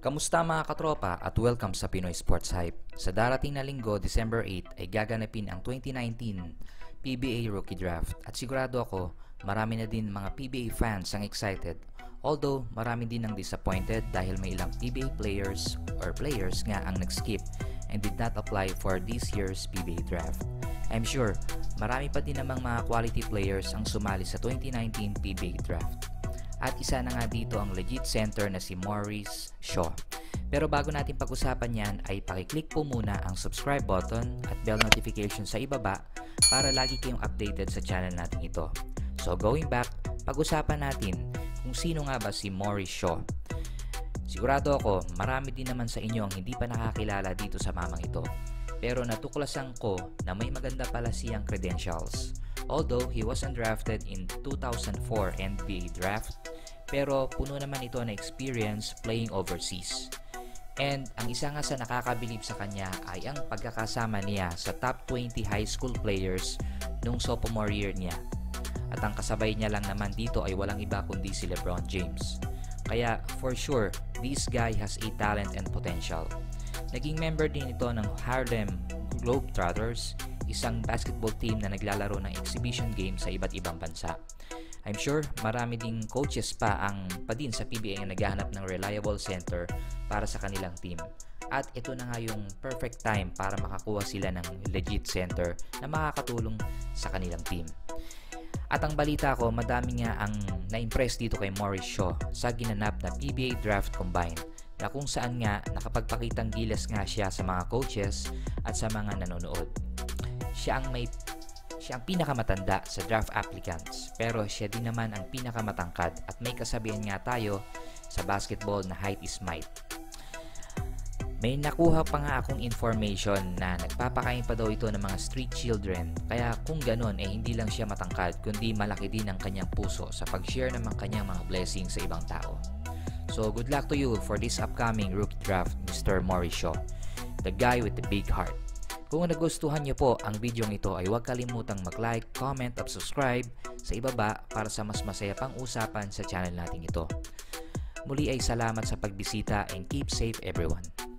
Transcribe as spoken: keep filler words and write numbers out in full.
Kamusta mga katropa at welcome sa Pinoy Sports Hype. Sa darating na linggo, December eighth ay gaganapin ang twenty nineteen P B A Rookie Draft at sigurado ako marami na din mga P B A fans ang excited. Although marami din ang disappointed dahil may ilang P B A players or players nga ang nag-skip and did not apply for this year's P B A Draft. I'm sure marami pa din namang mga quality players ang sumali sa twenty nineteen P B A Draft. At isa na nga dito ang legit center na si Maurice Shaw. Pero bago natin pag-usapan yan ay pakiclick po muna ang subscribe button at bell notification sa ibaba para lagi kayong updated sa channel natin ito. So going back, pag-usapan natin kung sino nga ba si Maurice Shaw. Sigurado ako marami din naman sa inyo ang hindi pa nakakilala dito sa mamang ito. Pero natuklasan ko na may maganda pala siyang credentials. Although he was undrafted in two thousand four N B A Draft, pero puno naman ito na experience playing overseas. And ang isa nga sa nakakabilib sa kanya ay ang pagkakasama niya sa top twenty high school players nung sophomore year niya. At ang kasabay niya lang naman dito ay walang iba kundi si LeBron James. Kaya for sure, this guy has a talent and potential. Naging member din ito ng Harlem Globetrotters, isang basketball team na naglalaro ng exhibition game sa iba't ibang bansa. I'm sure marami ding coaches pa ang pa din sa P B A na naghahanap ng reliable center para sa kanilang team. At ito na nga yung perfect time para makakuha sila ng legit center na makakatulong sa kanilang team. At ang balita ko, madami nga ang na-impress dito kay Maurice Shaw sa ginanap na P B A Draft Combine, na kung saan nga nakapagpakitang gilas nga siya sa mga coaches at sa mga nanonood. Siya ang may siya ang pinakamatanda sa draft applicants, pero siya din naman ang pinakamatangkad at may kasabihan nga tayo sa basketball na height is might. May nakuha pa nga akong information na nagpapakain pa daw ito ng mga street children, kaya kung ganun eh hindi lang siya matangkad kundi malaki din ang kanyang puso sa pag-share ng kanyang mga blessings sa ibang tao. So good luck to you for this upcoming rookie draft, Mister Maurice Shaw, the guy with the big heart. Kung nagustuhan niyo po ang video ito ay huwag kalimutang mag-like, comment at subscribe sa ibaba para sa mas masaya pang usapan sa channel natin ito. Muli ay salamat sa pagbisita and keep safe everyone.